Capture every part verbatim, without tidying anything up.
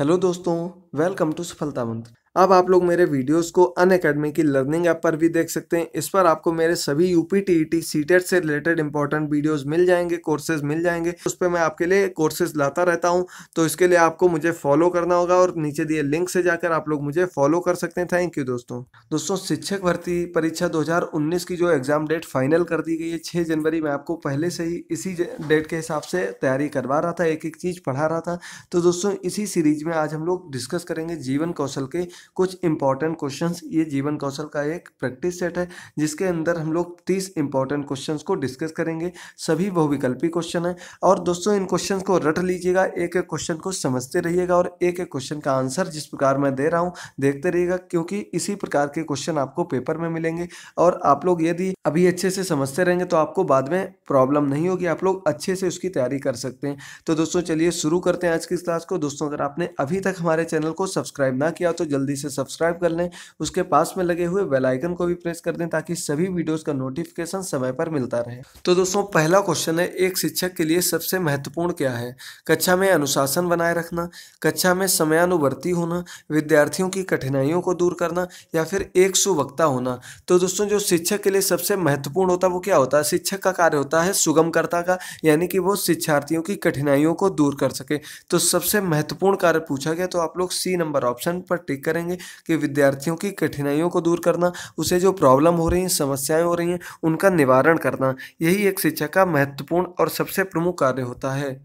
Hello दोस्तों, welcome to सफलता मंत्र। अब आप लोग मेरे वीडियोस को अनअकैडमी की लर्निंग ऐप पर भी देख सकते हैं। इस पर आपको मेरे सभी यूपीटीईटी सीटेट से रिलेटेड इंपॉर्टेंट वीडियोस मिल जाएंगे, कोर्सेज मिल जाएंगे। उस पर मैं आपके लिए कोर्सेज लाता रहता हूं, तो इसके लिए आपको मुझे फॉलो करना होगा और नीचे दिए लिंक से जाकर आप लोग मुझे फॉलो कर सकते हैं। थैंक यू दोस्तों। दोस्तों शिक्षक भर्ती परीक्षा दो हजार उन्नीस की जो एग्जाम डेट फाइनल कर दी गई है छह जनवरी में, आपको पहले से ही इसी डेट के हिसाब से तैयारी करवा रहा था, एक एक चीज पढ़ा रहा था। तो दोस्तों इसी सीरीज में आज हम लोग डिस्कस करेंगे जीवन कौशल के कुछ इंपॉर्टेंट क्वेश्चंस। ये जीवन कौशल का एक प्रैक्टिस सेट है जिसके अंदर हम लोग तीस इंपॉर्टेंट क्वेश्चंस को डिस्कस करेंगे। सभी बहुविकल्पी क्वेश्चन है और दोस्तों इन क्वेश्चंस को रट लीजिएगा, एक एक क्वेश्चन को समझते रहिएगा और एक एक क्वेश्चन का आंसर जिस प्रकार मैं दे रहा हूँ देखते रहिएगा, क्योंकि इसी प्रकार के क्वेश्चन आपको पेपर में मिलेंगे। और आप लोग यदि अभी अच्छे से समझते रहेंगे तो आपको बाद में प्रॉब्लम नहीं होगी, आप लोग अच्छे से उसकी तैयारी कर सकते हैं। तो दोस्तों चलिए शुरू करते हैं आज की क्लास को। दोस्तों अगर आपने अभी तक हमारे चैनल को सब्सक्राइब ना किया तो जल्दी से सब्सक्राइब कर लें, उसके पास में लगे हुए बेल आइकन को भी प्रेस कर दें ताकि सभी वीडियोस का नोटिफिकेशन समय पर मिलता रहे। तो दोस्तों पहला क्वेश्चन है, एक शिक्षक के लिए सबसे महत्वपूर्ण क्या है? कक्षा में अनुशासन बनाए रखना, कक्षा में समयानुवर्ती होना, विद्यार्थियों की कठिनाइयों को दूर करना, या फिर एक सुवक्ता होना। तो दोस्तों जो शिक्षक के लिए सबसे महत्वपूर्ण होता है वो क्या होता है? शिक्षक का कार्य होता है सुगमकर्ता का, यानी कि वो शिक्षार्थियों की कठिनाइयों को दूर कर सके। तो सबसे महत्वपूर्ण कार्य पूछा गया, तो आप लोग सी नंबर ऑप्शन पर टिक करेंगे कि विद्यार्थियों की कठिनाइयों को दूर करना, उसे जो प्रॉब्लम हो रही है, समस्याएं हो रही हैं, उनका निवारण करना, यही एक शिक्षक का महत्वपूर्ण और सबसे प्रमुख कार्य होता है।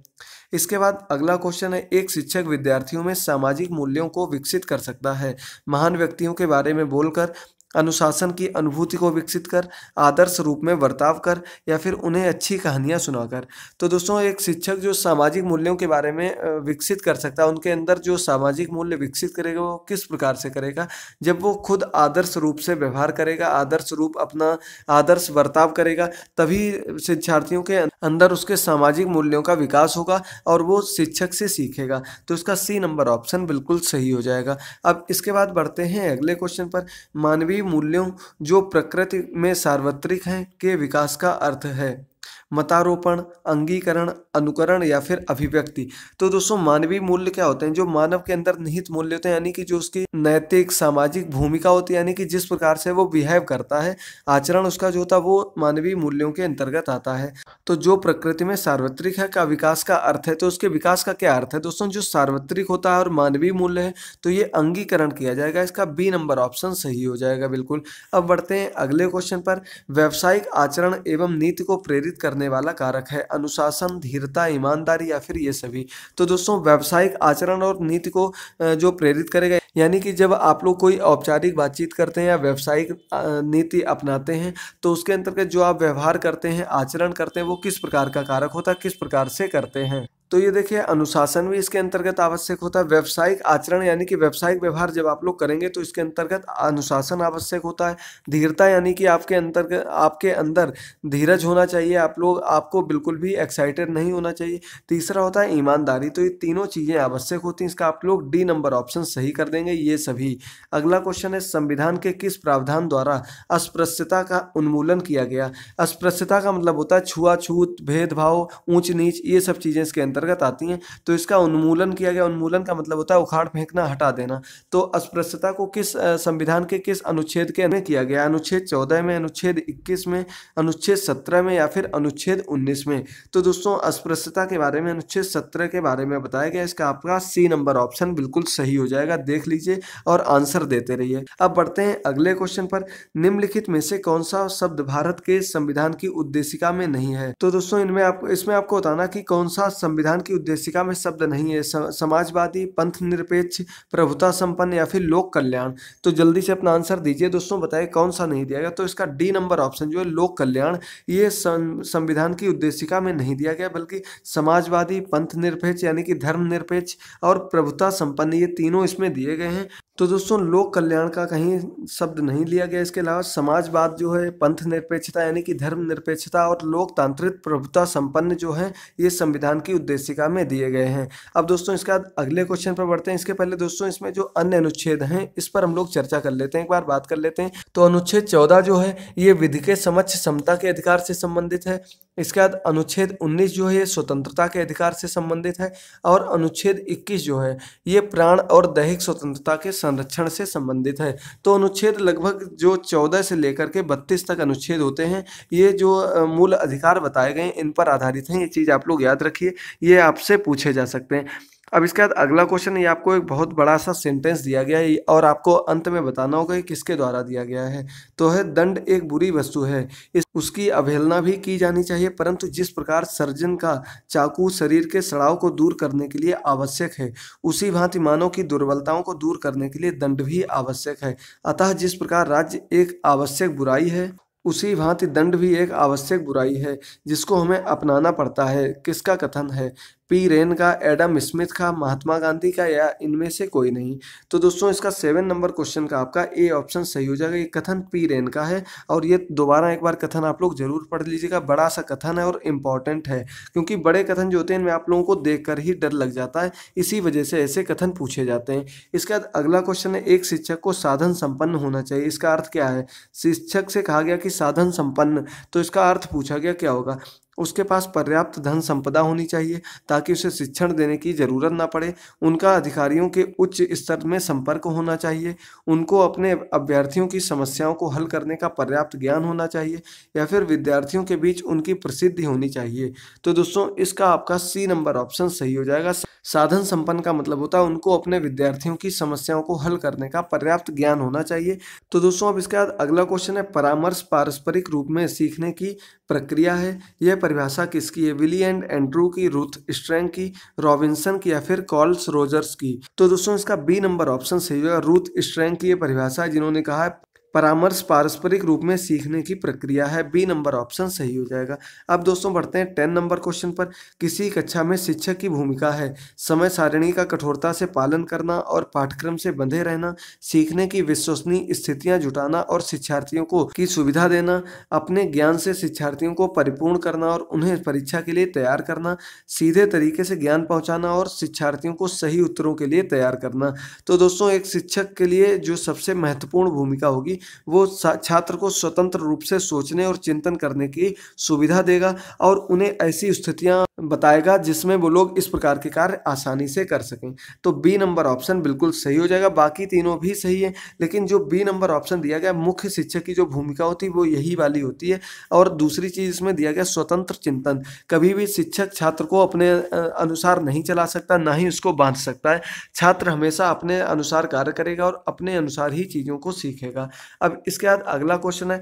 इसके बाद अगला क्वेश्चन है, एक शिक्षक विद्यार्थियों में सामाजिक मूल्यों को विकसित कर सकता है। महान व्यक्तियों के बारे में बोलकर, अनुशासन की अनुभूति को विकसित कर, आदर्श रूप में बर्ताव कर, या फिर उन्हें अच्छी कहानियाँ सुनाकर। तो दोस्तों एक शिक्षक जो सामाजिक मूल्यों के बारे में विकसित कर सकता है, उनके अंदर जो सामाजिक मूल्य विकसित करेगा वो किस प्रकार से करेगा? जब वो खुद आदर्श रूप से व्यवहार करेगा, आदर्श रूप अपना आदर्श बर्ताव करेगा, तभी शिक्षार्थियों के अंदर उसके सामाजिक मूल्यों का विकास होगा और वो शिक्षक से सीखेगा। तो इसका सी नंबर ऑप्शन बिल्कुल सही हो जाएगा। अब इसके बाद बढ़ते हैं अगले क्वेश्चन पर, मानवीय मूल्यों जो प्रकृति में सार्वत्रिक हैं के विकास का अर्थ है। मतारोपण, अंगीकरण, अनुकरण, या फिर अभिव्यक्ति। तो दोस्तों मानवीय मूल्य क्या होते हैं? जो मानव के अंदर निहित मूल्य होते हैं, यानी कि जो उसकी नैतिक सामाजिक भूमिका होती है, यानी कि जिस प्रकार से वो बिहेव करता है, आचरण उसका जो होता है वो मानवीय मूल्यों के अंतर्गत आता है। तो जो प्रकृति में सार्वत्रिक है का विकास का अर्थ है, तो उसके विकास का क्या अर्थ है? दोस्तों जो सार्वत्रिक होता है और मानवीय मूल्य है तो ये अंगीकरण किया जाएगा, इसका बी नंबर ऑप्शन सही हो जाएगा बिल्कुल। अब बढ़ते हैं अगले क्वेश्चन पर, व्यावसायिक आचरण एवं नीति को प्रेरित करने वाला कारक है। अनुशासन, धीरता, ईमानदारी, या फिर ये सभी। तो दोस्तों व्यावसायिक आचरण और नीति को जो प्रेरित करेगा, यानी कि जब आप लोग कोई औपचारिक बातचीत करते हैं या व्यावसायिक नीति अपनाते हैं तो उसके अंतर्गत जो आप व्यवहार करते हैं, आचरण करते हैं, वो किस प्रकार का कारक होता है, किस प्रकार से करते हैं? तो ये देखिए अनुशासन भी इसके अंतर्गत आवश्यक होता है। व्यावसायिक आचरण यानी कि व्यावसायिक व्यवहार जब आप लोग करेंगे तो इसके अंतर्गत अनुशासन आवश्यक होता है। धीरता यानी कि आपके अंतर्गत आपके अंदर धीरज होना चाहिए, आप लोग आपको बिल्कुल भी एक्साइटेड नहीं होना चाहिए। तीसरा होता है ईमानदारी। तो ये तीनों चीज़ें आवश्यक होती हैं, इसका आप लोग डी नंबर ऑप्शन सही कर देंगे ये सभी। अगला क्वेश्चन है, संविधान के किस प्रावधान द्वारा अस्पृश्यता का उन्मूलन किया गया? अस्पृश्यता का मतलब होता है छुआछूत, भेदभाव, ऊंच नीच, ये सब चीज़ें इसके अंतर्गत आती हैं। तो इसका उन्मूलन किया गया, उन्मूलन का मतलब होता है उखाड़ फेंकना, हटा देना। तो अस्पृश्यता को किस संविधान के किस अनुच्छेद के में किया गया? अनुच्छेद चौदह में, अनुच्छेद इक्कीस में, अनुच्छेद सत्रह में, या फिर अनुच्छेद उन्नीस में? तो दोस्तों अस्पृश्यता के बारे में अनुच्छेद सत्रह के बारे में बताया गया, इसका आपका सी नंबर ऑप्शन बिल्कुल सही हो जाएगा। देख लीजिए और आंसर देते रहिए। अब बढ़ते हैं अगले क्वेश्चन पर, निम्नलिखित में से कौन सा शब्द भारत के संविधान की उद्देशिका में नहीं है? तो दोस्तों इनमें आपको इसमें आपको बताना कि कौन सा संविधान की उद्देशिका में शब्द नहीं है। समाजवादी, पंथ निरपेक्ष, प्रभुता संपन्न, या फिर लोक कल्याण? तो जल्दी से अपना आंसर दीजिए दोस्तों, बताइए कौन सा नहीं दिया गया। तो इसका डी नंबर ऑप्शन जो है लोक कल्याण, ये संविधान की उद्देशिका में नहीं दिया गया, बल्कि समाजवादी, पंथ निरपेक्ष यानी कि धर्म निरपेक्ष, और प्रभुता संपन्न, ये तीनों इसमें दिए गए हैं। तो दोस्तों लोक कल्याण का कहीं शब्द नहीं लिया गया। इसके अलावा समाजवाद जो है, पंथ निरपेक्षता यानी कि धर्म निरपेक्षता, और लोकतांत्रिक प्रभुता संपन्न जो है ये संविधान की उद्देशिका में दिए गए हैं। अब दोस्तों इसके बाद अगले क्वेश्चन पर बढ़ते हैं। इसके पहले दोस्तों इसमें जो अन्य अनुच्छेद हैं इस पर हम लोग चर्चा कर लेते हैं, एक बार बात कर लेते हैं। तो अनुच्छेद चौदह जो है ये विधि के समक्ष समता के अधिकार से संबंधित है। इसके बाद अनुच्छेद उन्नीस जो है ये स्वतंत्रता के अधिकार से संबंधित है और अनुच्छेद इक्कीस जो है ये प्राण और दैहिक स्वतंत्रता के संरक्षण से संबंधित है। तो अनुच्छेद लगभग जो चौदह से लेकर के बत्तीस तक अनुच्छेद होते हैं, ये जो मूल अधिकार बताए गए इन पर आधारित हैं। ये चीज़ आप लोग याद रखिए, ये आपसे पूछे जा सकते हैं। अब इसके बाद अगला क्वेश्चन, ये आपको एक बहुत बड़ा सा सेंटेंस दिया गया है और आपको अंत में बताना होगा कि किसके द्वारा दिया गया है। तो है, दंड एक बुरी वस्तु है, इस उसकी अवहेलना भी की जानी चाहिए, परंतु जिस प्रकार सर्जन का चाकू शरीर के सड़ाव को दूर करने के लिए आवश्यक है, उसी भांति मानव की दुर्बलताओं को दूर करने के लिए दंड भी आवश्यक है। अतः जिस प्रकार राज्य एक आवश्यक बुराई है, उसी भांति दंड भी एक आवश्यक बुराई है जिसको हमें अपनाना पड़ता है। किसका कथन है? पी रेन का, एडम स्मिथ का, महात्मा गांधी का, या इनमें से कोई नहीं। तो दोस्तों इसका सेवन नंबर क्वेश्चन का आपका ए ऑप्शन सही हो जाएगा। ये कथन पी रेन का है और ये दोबारा एक बार कथन आप लोग जरूर पढ़ लीजिएगा, बड़ा सा कथन है और इम्पॉर्टेंट है, क्योंकि बड़े कथन जो होते हैं इनमें आप लोगों को देखकर ही डर लग जाता है, इसी वजह से ऐसे कथन पूछे जाते हैं। इसके बाद अगला क्वेश्चन है, एक शिक्षक को साधन संपन्न होना चाहिए, इसका अर्थ क्या है? शिक्षक से कहा गया कि साधन संपन्न, तो इसका अर्थ पूछा गया क्या होगा? उसके पास पर्याप्त धन संपदा होनी चाहिए ताकि उसे शिक्षण देने की ज़रूरत ना पड़े। उनका अधिकारियों के उच्च स्तर में संपर्क होना चाहिए। उनको अपने अभ्यर्थियों की समस्याओं को हल करने का पर्याप्त ज्ञान होना चाहिए, या फिर विद्यार्थियों के बीच उनकी प्रसिद्धि होनी चाहिए। तो दोस्तों इसका आपका सी नंबर ऑप्शन सही हो जाएगा। साधन संपन्न का मतलब होता है उनको अपने विद्यार्थियों की समस्याओं को हल करने का पर्याप्त ज्ञान होना चाहिए। तो दोस्तों अब इसके बाद अगला क्वेश्चन है, परामर्श पारस्परिक रूप में सीखने की प्रक्रिया है, यह परिभाषा किसकी है? विली एंड एंड्रू की, रूथ स्ट्रैंग की, रॉबिन्सन की, या फिर कॉल्स रोजर्स की। तो दोस्तों इसका बी नंबर ऑप्शन सही होगा, रूथ स्ट्रैंग की यह परिभाषा है, जिन्होंने कहा है परामर्श पारस्परिक रूप में सीखने की प्रक्रिया है। बी नंबर ऑप्शन सही हो जाएगा। अब दोस्तों बढ़ते हैं टेन नंबर क्वेश्चन पर, किसी कक्षा में शिक्षक की भूमिका है, समय सारिणी का कठोरता से पालन करना और पाठ्यक्रम से बंधे रहना, सीखने की विश्वसनीय स्थितियां जुटाना और शिक्षार्थियों को की सुविधा देना, अपने ज्ञान से शिक्षार्थियों को परिपूर्ण करना और उन्हें परीक्षा के लिए तैयार करना, सीधे तरीके से ज्ञान पहुँचाना और शिक्षार्थियों को सही उत्तरों के लिए तैयार करना। तो दोस्तों एक शिक्षक के लिए जो सबसे महत्वपूर्ण भूमिका होगी, वो छात्र को स्वतंत्र रूप से सोचने और चिंतन करने की सुविधा देगा और उन्हें ऐसी स्थितियां बताएगा जिसमें वो लोग इस प्रकार के कार्य आसानी से कर सकें। तो बी नंबर ऑप्शन बिल्कुल सही हो जाएगा। बाकी तीनों भी सही है, लेकिन जो बी नंबर ऑप्शन दिया गया, मुख्य शिक्षक की जो भूमिका होती है वो यही वाली होती है। और दूसरी चीज़ इसमें दिया गया स्वतंत्र चिंतन, कभी भी शिक्षक छात्र को अपने अनुसार नहीं चला सकता, ना ही उसको बांध सकता है। छात्र हमेशा अपने अनुसार कार्य करेगा और अपने अनुसार ही चीज़ों को सीखेगा। अब इसके बाद अगला क्वेश्चन है,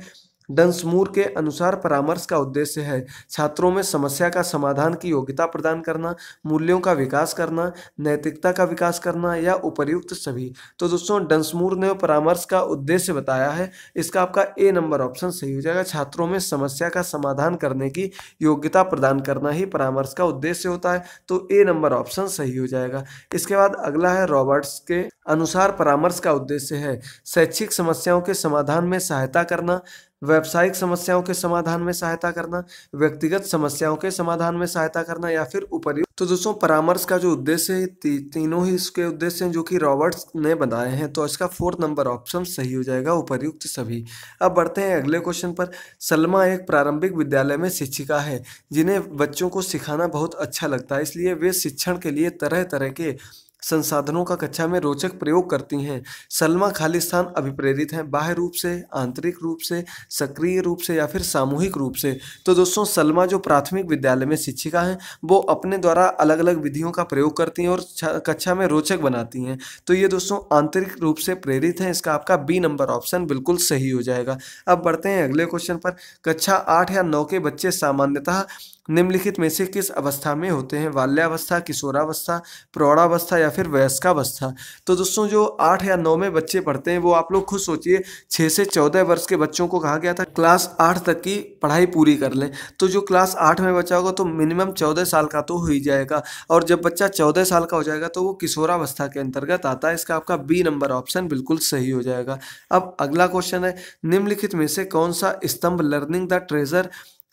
डंसमूर के अनुसार परामर्श का उद्देश्य है छात्रों में समस्या का समाधान की योग्यता प्रदान करना, मूल्यों का विकास करना, नैतिकता का विकास करना, या उपर्युक्त सभी। तो दोस्तों डंसमूर ने परामर्श का उद्देश्य बताया है, इसका आपका ए नंबर ऑप्शन सही हो जाएगा। छात्रों में समस्या का समाधान करने की योग्यता प्रदान करना ही परामर्श का उद्देश्य होता है, तो ए नंबर ऑप्शन सही हो जाएगा। इसके बाद अगला है, रॉबर्ट्स के अनुसार परामर्श का उद्देश्य है शैक्षिक समस्याओं के समाधान में सहायता करना, व्यावसायिक समस्याओं के समाधान में सहायता करना, व्यक्तिगत समस्याओं के समाधान में सहायता करना, या फिर उपर्युक्त। तो दोस्तों परामर्श का जो उद्देश्य है ती, तीनों ही इसके उद्देश्य हैं जो कि रॉबर्ट्स ने बनाए हैं, तो इसका फोर्थ नंबर ऑप्शन सही हो जाएगा, उपर्युक्त सभी। अब बढ़ते हैं अगले क्वेश्चन पर, सलमा एक प्रारंभिक विद्यालय में शिक्षिका है जिन्हें बच्चों को सिखाना बहुत अच्छा लगता है, इसलिए वे शिक्षण के लिए तरह तरह के संसाधनों का कक्षा में रोचक प्रयोग करती हैं। सलमा खाली स्थान अभिप्रेरित हैं, बाह्य रूप से, आंतरिक रूप से, सक्रिय रूप से, या फिर सामूहिक रूप से। तो दोस्तों सलमा जो प्राथमिक विद्यालय में शिक्षिका हैं, वो अपने द्वारा अलग अलग विधियों का प्रयोग करती हैं और कक्षा में रोचक बनाती हैं। तो ये दोस्तों आंतरिक रूप से प्रेरित हैं, इसका आपका बी नंबर ऑप्शन बिल्कुल सही हो जाएगा। अब बढ़ते हैं अगले क्वेश्चन पर, कक्षा आठ या नौ के बच्चे सामान्यतः निम्नलिखित में से किस अवस्था में होते हैं? बाल्यावस्था, किशोरावस्था, प्रौढ़ावस्था, या फिर वयस्कावस्था। तो दोस्तों जो आठ या नौ में बच्चे पढ़ते हैं, वो आप लोग खुद सोचिए, छः से चौदह वर्ष के बच्चों को कहा गया था क्लास आठ तक की पढ़ाई पूरी कर लें। तो जो क्लास आठ में बच्चा होगा तो मिनिमम चौदह साल का तो हो ही जाएगा, और जब बच्चा चौदह साल का हो जाएगा तो वो किशोरावस्था के अंतर्गत आता है। इसका आपका बी नंबर ऑप्शन बिल्कुल सही हो जाएगा। अब अगला क्वेश्चन है, निम्नलिखित में से कौन सा स्तंभ लर्निंग द ट्रेजर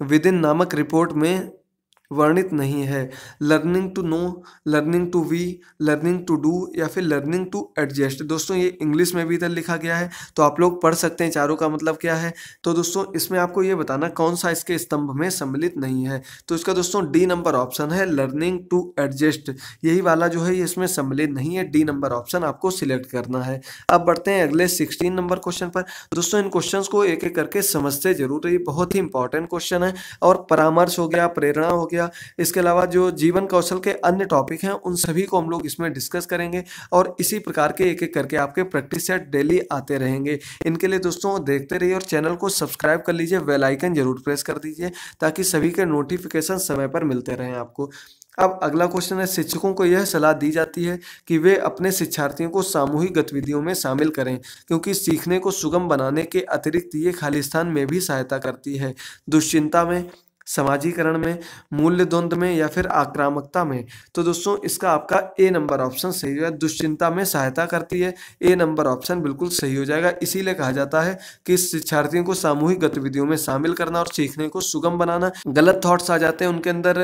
विदिन नामक रिपोर्ट में वर्णित नहीं है। Learning to know, learning to be, learning to do या फिर लर्निंग टू एडजस्ट। दोस्तों ये इंग्लिश में भी इधर लिखा गया है तो आप लोग पढ़ सकते हैं चारों का मतलब क्या है। तो दोस्तों इसमें आपको ये बताना कौन सा इसके स्तंभ में सम्मिलित नहीं है, तो इसका दोस्तों डी नंबर ऑप्शन है, लर्निंग टू एडजस्ट, यही वाला जो है ये इसमें सम्मिलित नहीं है। डी नंबर ऑप्शन आपको सिलेक्ट करना है। अब बढ़ते हैं अगले सिक्सटीन नंबर क्वेश्चन पर। दोस्तों इन क्वेश्चंस को एक एक करके समझते जरूर, ये बहुत ही इंपॉर्टेंट क्वेश्चन है और परामर्श हो गया, प्रेरणा हो गया, इसके अलावा जो जीवन कौशल के अन्य टॉपिक हैं उन सभी को हम लोग इसमें डिस्कस करेंगे और इसी प्रकार के एक एक करके आपके प्रैक्टिस सेट डेली आते रहेंगे। इनके लिए दोस्तों देखते रहिए और चैनल को सब्सक्राइब कर लीजिए, बेल आइकन जरूर प्रेस कर दीजिए ताकि सभी के नोटिफिकेशन समय पर मिलते रहें आपको। अब अगला क्वेश्चन है, शिक्षकों को यह सलाह दी जाती है कि वे अपने शिक्षार्थियों को सामूहिक गतिविधियों में शामिल करें क्योंकि सीखने को सुगम बनाने के अतिरिक्त ये खालिस्तान में भी सहायता करती है। दुश्चिंता में, समाजीकरण में, मूल्य द्वंद में या फिर आक्रामकता में। तो दोस्तों इसका आपका ए नंबर ऑप्शन सही है, दुश्चिंता में सहायता करती है, ए नंबर ऑप्शन बिल्कुल सही हो जाएगा। इसीलिए कहा जाता है कि शिक्षार्थियों को सामूहिक गतिविधियों में शामिल करना और सीखने को सुगम बनाना। गलत थॉट्स आ जाते हैं उनके अंदर,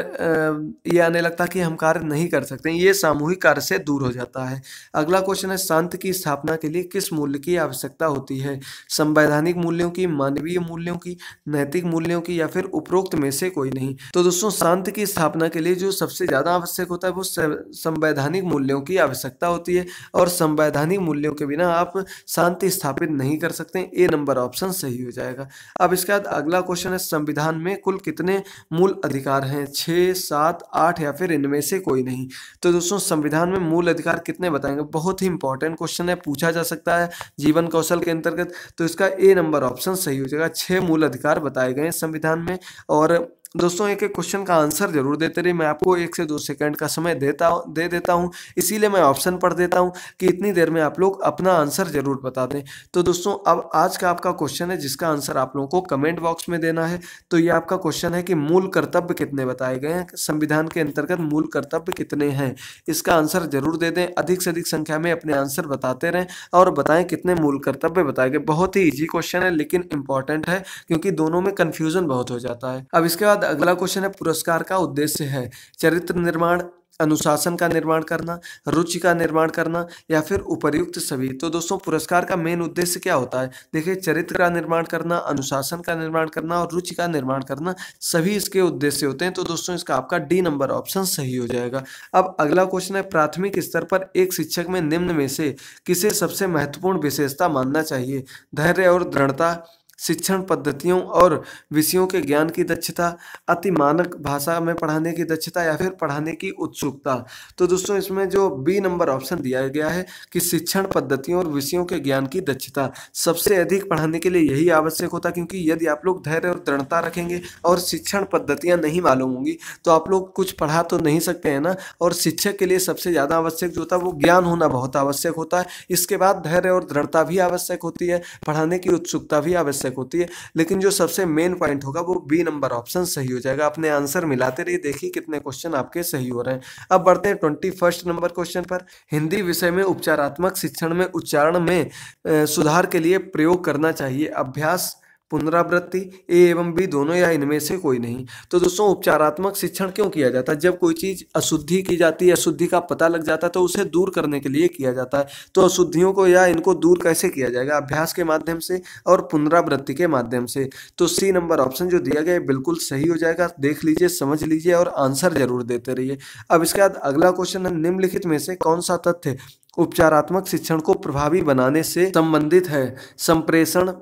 ये आने लगता कि हम कार्य नहीं कर सकते, ये सामूहिक कार्य से दूर हो जाता है। अगला क्वेश्चन है, शांति की स्थापना के लिए किस मूल्य की आवश्यकता होती है? संवैधानिक मूल्यों की, मानवीय मूल्यों की, नैतिक मूल्यों की या फिर उपरोक्त से कोई नहीं। तो दोस्तों शांति की स्थापना के लिए जो सबसे ज्यादा आवश्यक होता है वो संवैधानिक मूल्यों की आवश्यकता होती है और संवैधानिक मूल्यों के बिना आप शांति स्थापित नहीं कर सकते। ए नंबर ऑप्शन सही हो जाएगा। अब इसके बाद अगला क्वेश्चन है, संविधान में कुल कितने मूल अधिकार हैं? छः, सात, आठ या फिर इनमें से कोई नहीं। तो दोस्तों संविधान में मूल अधिकार कितने बताएंगे, बहुत ही इंपॉर्टेंट क्वेश्चन है, पूछा जा सकता है जीवन कौशल के अंतर्गत। तो इसका ए नंबर ऑप्शन सही हो जाएगा। छः मूल अधिकार बताए गए हैं संविधान में। और दोस्तों एक एक क्वेश्चन का आंसर जरूर देते रहिए, मैं आपको एक से दो सेकंड का समय देता दे देता हूं, इसीलिए मैं ऑप्शन पढ़ देता हूं कि इतनी देर में आप लोग अपना आंसर जरूर बता दें। तो दोस्तों अब आज का आपका क्वेश्चन है जिसका आंसर आप लोगों को कमेंट बॉक्स में देना है। तो ये आपका क्वेश्चन है कि मूल कर्तव्य कितने बताए गए हैं संविधान के अंतर्गत, मूल कर्तव्य कितने हैं? इसका आंसर जरूर दे दें, अधिक से अधिक संख्या में अपने आंसर बताते रहें और बताएं कितने मूल कर्तव्य बताए गए। बहुत ही ईजी क्वेश्चन है लेकिन इंपॉर्टेंट है क्योंकि दोनों में कन्फ्यूजन बहुत हो जाता है। अब इसके अगला क्वेश्चन है, पुरस्कार का उद्देश्य है चरित्र निर्माण, अनुशासन का निर्माण करना, रुचि का निर्माण करना या फिर उपर्युक्त सभी। तो दोस्तों पुरस्कार का मेन उद्देश्य क्या होता है? देखिए चरित्र का निर्माण करना, अनुशासन का निर्माण करना और रुचि का निर्माण करना, सभी इसके उद्देश्य होते हैं। तो दोस्तों इसका आपका डी नंबर ऑप्शन सही हो जाएगा। अब अगला क्वेश्चन है, प्राथमिक स्तर पर एक शिक्षक में निम्न में से किसे सबसे महत्वपूर्ण विशेषता मानना चाहिए? धैर्य और दृढ़ता, शिक्षण पद्धतियों और विषयों के ज्ञान की दक्षता, अतिमानक भाषा में पढ़ाने की दक्षता या फिर पढ़ाने की उत्सुकता। तो दोस्तों इसमें जो बी नंबर ऑप्शन दिया गया है कि शिक्षण पद्धतियों और विषयों के ज्ञान की दक्षता सबसे अधिक पढ़ाने के लिए यही आवश्यक होता, क्योंकि यदि आप लोग धैर्य और दृढ़ता रखेंगे और शिक्षण पद्धतियाँ नहीं मालूम होंगी तो आप लोग कुछ पढ़ा तो नहीं सकते हैं ना। और शिक्षक के लिए सबसे ज़्यादा आवश्यक जो होता है वो ज्ञान होना बहुत आवश्यक होता है, इसके बाद धैर्य और दृढ़ता भी आवश्यक होती है, पढ़ाने की उत्सुकता भी आवश्यक होती है। लेकिन जो सबसे मेन पॉइंट होगा वो बी नंबर ऑप्शन सही हो जाएगा। अपने आंसर मिलाते रहिए, देखिए कितने क्वेश्चन आपके सही हो रहे हैं। अब बढ़ते हैं ट्वेंटी फर्स्ट नंबर क्वेश्चन पर। हिंदी विषय में उपचारात्मक शिक्षण में उच्चारण में ए, सुधार के लिए प्रयोग करना चाहिए अभ्यास, पुनरावृत्ति, ए एवं बी दोनों या इनमें से कोई नहीं। तो दोस्तों उपचारात्मक शिक्षण क्यों किया जाता है? जब कोई चीज़ अशुद्धि की जाती है, अशुद्धि का पता लग जाता है तो उसे दूर करने के लिए किया जाता है। तो अशुद्धियों को या इनको दूर कैसे किया जाएगा? अभ्यास के माध्यम से और पुनरावृत्ति के माध्यम से। तो सी नंबर ऑप्शन जो दिया गया है बिल्कुल सही हो जाएगा। देख लीजिए, समझ लीजिए और आंसर जरूर देते रहिए। अब इसके बाद अगला क्वेश्चन है, निम्नलिखित में से कौन सा तथ्य उपचारात्मक शिक्षण को प्रभावी बनाने से संबंधित है? संप्रेषण,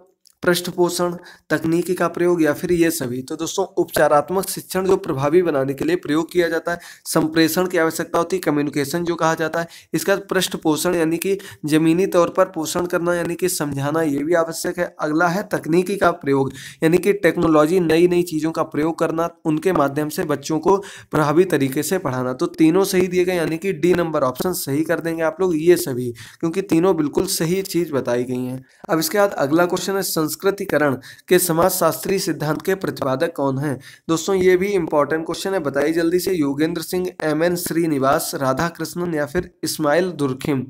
पृष्ठपोषण, तकनीकी का प्रयोग या फिर ये सभी। तो दोस्तों उपचारात्मक शिक्षण जो प्रभावी बनाने के लिए प्रयोग किया जाता है, संप्रेषण की आवश्यकता होती है, कम्युनिकेशन जो कहा जाता है, इसका पृष्ठपोषण यानी कि जमीनी तौर पर पोषण करना यानी कि समझाना, ये भी आवश्यक है। अगला है तकनीकी का प्रयोग यानी कि टेक्नोलॉजी, नई नई चीज़ों का प्रयोग करना, उनके माध्यम से बच्चों को प्रभावी तरीके से पढ़ाना। तो तीनों सही दिए गए यानी कि डी नंबर ऑप्शन सही कर देंगे आप लोग ये सभी, क्योंकि तीनों बिल्कुल सही चीज़ बताई गई हैं। अब इसके बाद अगला क्वेश्चन है, संस्कृतिकरण के समाजशास्त्री सिद्धांत के प्रतिपादक कौन हैं? दोस्तों ये भी इंपॉर्टेंट क्वेश्चन है, बताइए जल्दी से। योगेंद्र सिंह, एम एन श्रीनिवास, राधा कृष्णन या फिर इस्माइल दुर्खिम।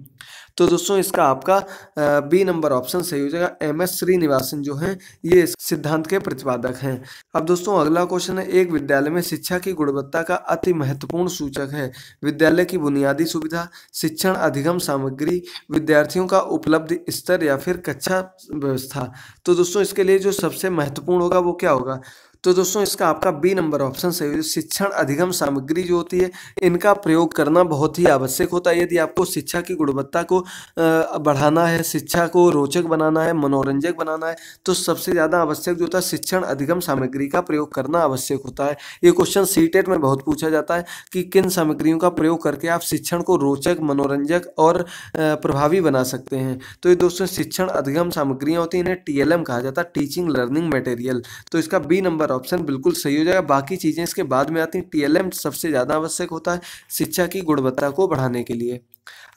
तो दोस्तों इसका आपका बी नंबर ऑप्शन सही हो जाएगा। एम एस श्रीनिवासन जो हैं ये इस सिद्धांत के प्रतिपादक हैं। अब दोस्तों अगला क्वेश्चन है, एक विद्यालय में शिक्षा की गुणवत्ता का अति महत्वपूर्ण सूचक है विद्यालय की बुनियादी सुविधा, शिक्षण अधिगम सामग्री, विद्यार्थियों का उपलब्ध स्तर या फिर कक्षा व्यवस्था। तो दोस्तों इसके लिए जो सबसे महत्वपूर्ण होगा वो क्या होगा? तो दोस्तों इसका आपका बी नंबर ऑप्शन सही है। शिक्षण अधिगम सामग्री जो होती है इनका प्रयोग करना बहुत ही आवश्यक होता है यदि आपको शिक्षा की गुणवत्ता को बढ़ाना है, शिक्षा को रोचक बनाना है, मनोरंजक बनाना है, तो सबसे ज़्यादा आवश्यक जो होता है शिक्षण अधिगम सामग्री का प्रयोग करना आवश्यक होता है। ये क्वेश्चन सीटेट में बहुत पूछा जाता है कि किन सामग्रियों का प्रयोग करके आप शिक्षण को रोचक, मनोरंजक और प्रभावी बना सकते हैं। तो ये दोस्तों शिक्षण अधिगम सामग्रियाँ होती हैं, इन्हें टी एल एम कहा जाता है, टीचिंग लर्निंग मटेरियल। तो इसका बी नंबर ऑप्शन बिल्कुल सही हो जाएगा। बाकी चीजें इसके बाद में आती हैं। टीएलएम सबसे ज्यादा आवश्यक होता है शिक्षा की गुणवत्ता को बढ़ाने के लिए।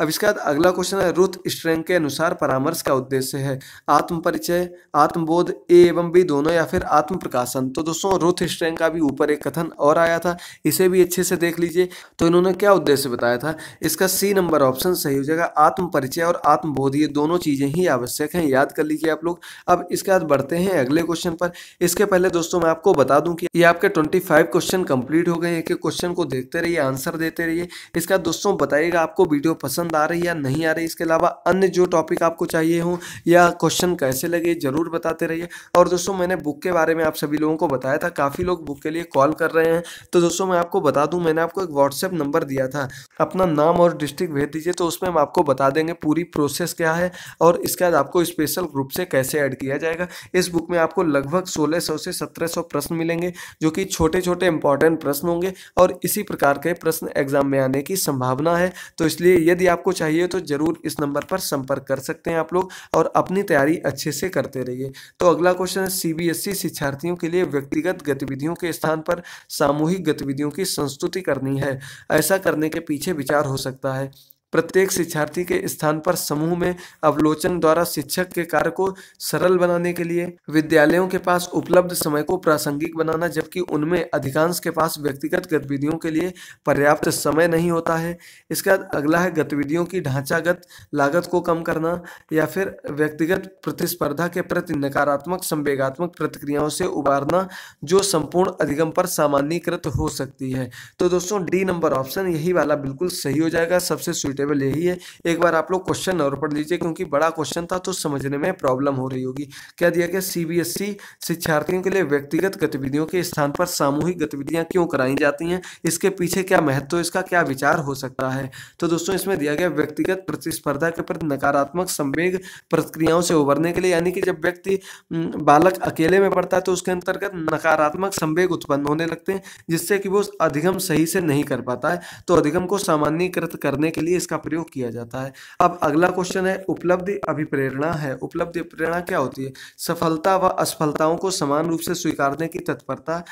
अब इसके बाद अगला क्वेश्चन है, रूथ स्ट्रैंग के अनुसार परामर्श का उद्देश्य है आत्मपरिचय, आत्मबोध ए एवं बी दोनों, या फिर आत्म प्रकाशन। तो दोस्तों रूथ स्ट्रैंग का भी ऊपर एक कथन और आया था, इसे भी अच्छे से देख लीजिए। तो इन्होंने क्या उद्देश्य बताया था? इसका सी नंबर ऑप्शन सही हो जाएगा। आत्मपरिचय और आत्मबोध ये दोनों चीजें ही आवश्यक हैं, याद कर लीजिए आप लोग। अब इसके बाद बढ़ते हैं अगले क्वेश्चन पर। इसके पहले दोस्तों मैं आपको बता दूं कि ये आपके ट्वेंटी फाइव क्वेश्चन कंप्लीट हो गए। एक एक क्वेश्चन को देखते रहिए, आंसर देते रहिए। इसके बाद दोस्तों बताइएगा आपको वीडियो पसंद आ रही या नहीं आ रही। इसके अलावा अन्य जो टॉपिक आपको चाहिए हो या क्वेश्चन कैसे लगे जरूर बताते रहिए। और दोस्तों मैंने बुक के बारे में आप सभी लोगों को बताया था, काफ़ी लोग बुक के लिए कॉल कर रहे हैं। तो दोस्तों मैं आपको बता दूं, मैंने आपको एक व्हाट्सएप नंबर दिया था, अपना नाम और डिस्ट्रिक्ट भेज दीजिए, तो उसमें हम आपको बता देंगे पूरी प्रोसेस क्या है और इसके बाद आपको स्पेशल ग्रुप से कैसे ऐड किया जाएगा। इस बुक में आपको लगभग सोलह सौ से सत्रह सौ प्रश्न मिलेंगे जो कि छोटे छोटे इंपॉर्टेंट प्रश्न होंगे और इसी प्रकार के प्रश्न एग्जाम में आने की संभावना है। तो इसलिए यदि आपको चाहिए तो जरूर इस नंबर पर संपर्क कर सकते हैं आप लोग और अपनी तैयारी अच्छे से करते रहिए। तो अगला क्वेश्चन है, सीबीएसई शिक्षार्थियों के लिए व्यक्तिगत गतिविधियों के स्थान पर सामूहिक गतिविधियों की संस्तुति करनी है, ऐसा करने के पीछे विचार हो सकता है। प्रत्येक शिक्षार्थी के स्थान पर समूह में अवलोचन द्वारा शिक्षक के कार्य को सरल बनाने के लिए विद्यालयों के पास उपलब्ध समय को प्रासंगिक बनाना, जबकि उनमें अधिकांश के पास व्यक्तिगत गतिविधियों के लिए पर्याप्त समय नहीं होता है। इसके बाद अगला है, गतिविधियों की ढांचागत लागत को कम करना या फिर व्यक्तिगत प्रतिस्पर्धा के प्रति नकारात्मक संवेगात्मक प्रतिक्रियाओं से उबारना जो संपूर्ण अधिगम पर सामान्यीकृत हो सकती है। तो दोस्तों डी नंबर ऑप्शन यही वाला बिल्कुल सही हो जाएगा, सबसे टेबल यही है। एक बार आप लोग क्वेश्चन और पढ़ लीजिए क्योंकि बड़ा क्वेश्चन था तो समझने में प्रॉब्लम हो रही होगी। क्या दिया गया? सीबीएसई शिक्षार्थियों के लिए व्यक्तिगत गतिविधियों के स्थान पर सामूहिक गतिविधियां क्यों कराई जाती हैं, इसके पीछे क्या महत्व, इसका क्या विचार हो सकता है। तो दोस्तों इसमें दिया गया व्यक्तिगत प्रतिस्पर्धा के प्रति नकारात्मक संवेग प्रतिक्रियाओं से उभरने के लिए, यानी कि जब व्यक्ति बालक अकेले में पढ़ता है तो उसके अंतर्गत नकारात्मक संवेग उत्पन्न होने लगते हैं जिससे कि वो अधिगम सही से नहीं कर पाता है। तो अधिगम को सामान्यीकृत करने के लिए इसका प्रयोग किया जाता है। अब अगला क्वेश्चन है, उपलब्धि अभिप्रेरणा है। उपलब्धि अभिप्रेरणा क्या होती है? सफलता व असफलताओं को समान रूप से स्वीकारने की तत्परता,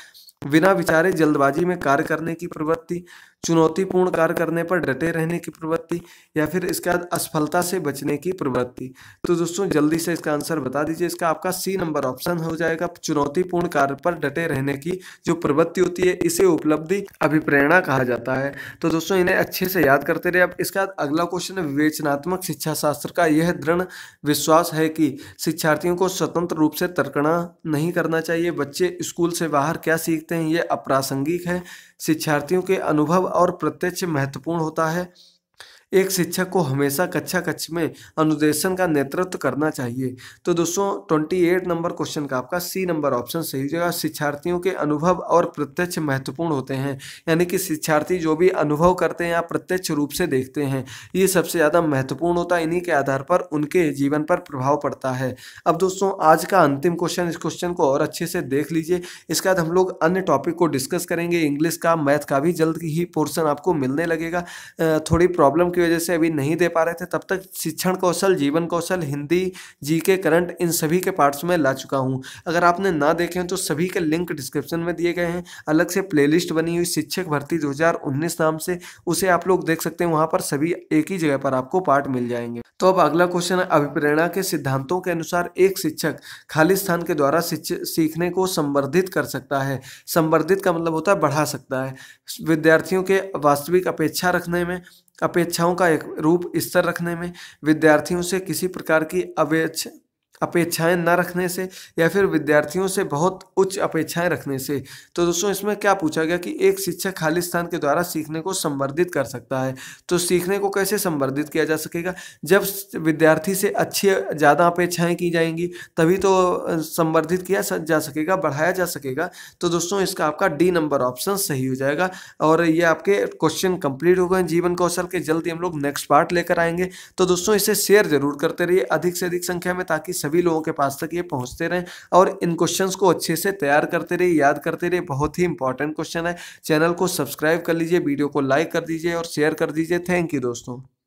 बिना विचारे जल्दबाजी में कार्य करने की प्रवृत्ति, चुनौतीपूर्ण कार्य करने पर डटे रहने की प्रवृत्ति, या फिर इसके बाद असफलता से बचने की प्रवृत्ति। तो दोस्तों जल्दी से इसका आंसर बता दीजिए। इसका आपका सी नंबर ऑप्शन हो जाएगा। चुनौतीपूर्ण कार्य पर डटे रहने की जो प्रवृत्ति होती है इसे उपलब्धि अभिप्रेरणा कहा जाता है। तो दोस्तों इन्हें अच्छे से याद करते रहे। अब इसके बाद अगला क्वेश्चन है, विवेचनात्मक शिक्षा शास्त्र का यह दृढ़ विश्वास है कि शिक्षार्थियों को स्वतंत्र रूप से तर्कणा नहीं करना चाहिए, बच्चे स्कूल से बाहर क्या सीखते हैं यह अप्रासंगिक है, शिक्षार्थियों के अनुभव और प्रत्यक्ष महत्वपूर्ण होता है, एक शिक्षक को हमेशा कक्षा कक्ष में अनुदेशन का नेतृत्व करना चाहिए। तो दोस्तों अट्ठाईस नंबर क्वेश्चन का आपका सी नंबर ऑप्शन सही हो जाएगा। शिक्षार्थियों के अनुभव और प्रत्यक्ष महत्वपूर्ण होते हैं, यानी कि शिक्षार्थी जो भी अनुभव करते हैं या प्रत्यक्ष रूप से देखते हैं ये सबसे ज़्यादा महत्वपूर्ण होता है, इन्हीं के आधार पर उनके जीवन पर प्रभाव पड़ता है। अब दोस्तों आज का अंतिम क्वेश्चन, इस क्वेश्चन को और अच्छे से देख लीजिए। इसके बाद हम लोग अन्य टॉपिक को डिस्कस करेंगे, इंग्लिश का, मैथ का भी जल्द ही पोर्शन आपको मिलने लगेगा। थोड़ी प्रॉब्लम की वजह से अभी नहीं दे पा रहे थे, तब तक शिक्षण कौशल, जीवन कौशल, हिंदी, जीके, करंट, इन सभी के पार्ट्स में ला चुका हूं। अगर आपने ना देखे हैं तो सभी के लिंक डिस्क्रिप्शन में दिए गए हैं। अलग से प्लेलिस्ट बनी हुई शिक्षक भर्ती दो हज़ार उन्नीस नाम से, उसे आप लोग देख सकते हैं, वहां पर सभी एक ही जगह पर आपको पार्ट मिल जाएंगे। तो अब अगला क्वेश्चन है, अभिप्रेरणा के सिद्धांतों के अनुसार एक शिक्षक खाली स्थान के द्वारा सीखने को संवर्धित कर सकता है। संवर्धित का मतलब होता है बढ़ा सकता है, विद्यार्थियों के वास्तविक अपेक्षा रखने में, अपेक्षाओं का एक रूप स्तर रखने में, विद्यार्थियों से किसी प्रकार की अपेक्षा अपेक्षाएं न रखने से, या फिर विद्यार्थियों से बहुत उच्च अपेक्षाएं रखने से। तो दोस्तों इसमें क्या पूछा गया कि एक शिक्षक खाली स्थान के द्वारा सीखने को संवर्धित कर सकता है। तो सीखने को कैसे संवर्धित किया जा सकेगा? जब विद्यार्थी से अच्छी ज़्यादा अपेक्षाएं की जाएंगी तभी तो संवर्धित किया जा सकेगा, बढ़ाया जा सकेगा। तो दोस्तों इसका आपका डी नंबर ऑप्शन सही हो जाएगा और ये आपके क्वेश्चन कंप्लीट हो गए जीवन कौशल के। जल्दी हम लोग नेक्स्ट पार्ट लेकर आएंगे। तो दोस्तों इसे शेयर जरूर करते रहिए अधिक से अधिक संख्या में, ताकि सभी लोगों के पास तक ये पहुंचते रहें और इन क्वेश्चंस को अच्छे से तैयार करते रहिए, याद करते रहिए। बहुत ही इंपॉर्टेंट क्वेश्चन है। चैनल को सब्सक्राइब कर लीजिए, वीडियो को लाइक कर दीजिए और शेयर कर दीजिए। थैंक यू दोस्तों।